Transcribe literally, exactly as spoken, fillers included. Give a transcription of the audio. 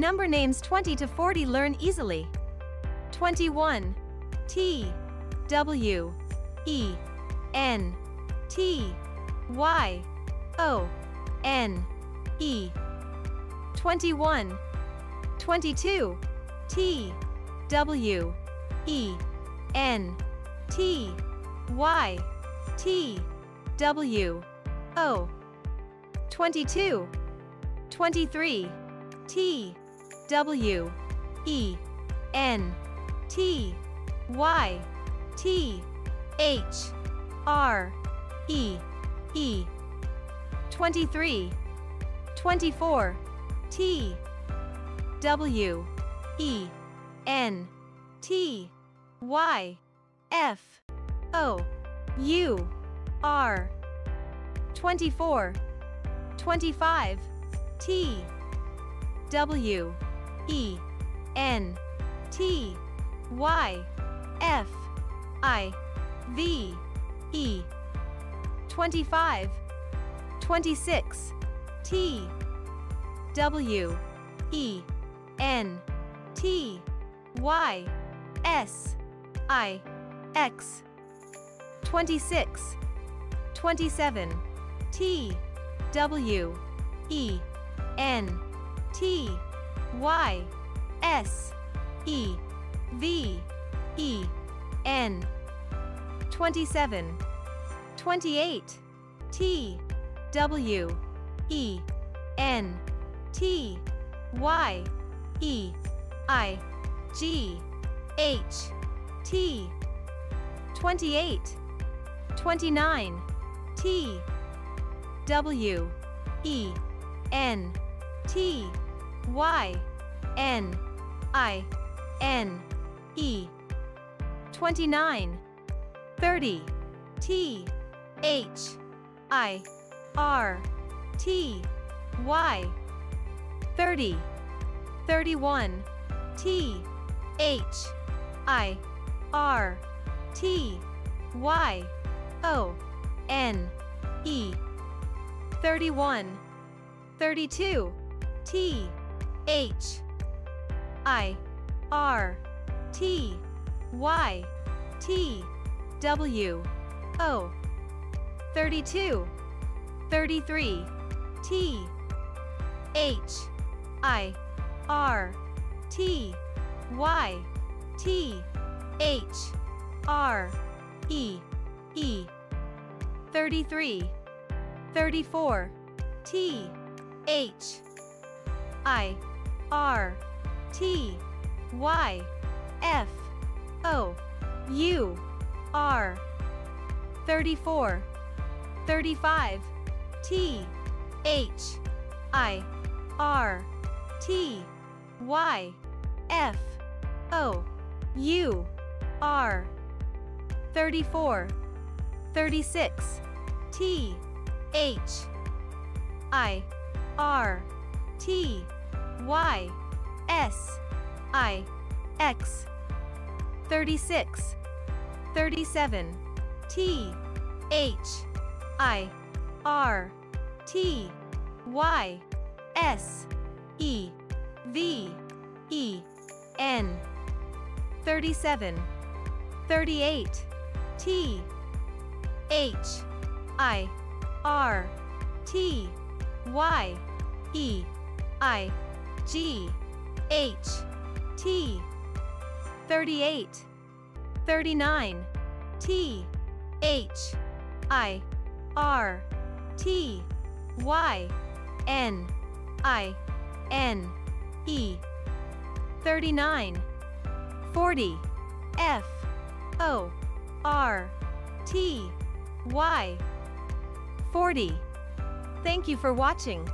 Number names twenty to forty learn easily. twenty-one. T, W, E, N, T, Y, O, N, E. twenty-one. twenty-two. T, W, E, N, T, Y, T, W, O. twenty-two. twenty-three. T, W, E, N, T, Y, T, H, R, E, E. twenty-three. twenty-four. T, W, E, N, T, Y, F, O, U, R. twenty-four. twenty-five. T, W, E, N, T, Y, F, I, V, E. twenty-five. twenty-six. T, W, E, N, T, Y, S, I, X. twenty-six. twenty-seven. T, W, E, N, T, Y, S, E, V, E, N. twenty-seven. twenty-eight. T, W, E, N, T, Y, E, I, G, H, T. twenty-eight. twenty-nine. T, W, E, N, T, Y, N, I, N, E. twenty-nine. thirty. T, H, I, R, T, Y. thirty. thirty-one. T, H, I, R, T, Y, O, N, E. thirty-one. thirty-two. T, H, I, R, T, Y, T, W, O. thirty-two. thirty-three. T, H, I, R, T, Y, T, H, R, E, E. thirty-three. thirty-four. T, H, I, R, T, Y, F, O, U, R. thirty-four. thirty-five. T, H, I, R, T, Y, F, O, U, R. thirty-four. thirty-six. T, H, I, R, T, Y, S, I, X. thirty-six. thirty-seven. T, H, I, R, T, Y, S, E, V, E, N. thirty-seven. thirty-eight. T, H, I, R, T, Y, E, I, G, H, T. thirty-eight. thirty-nine. T, H, I, R, T, Y, N, I, N, E. thirty-nine. forty. F, O, R, T, Y. forty. Thank you for watching.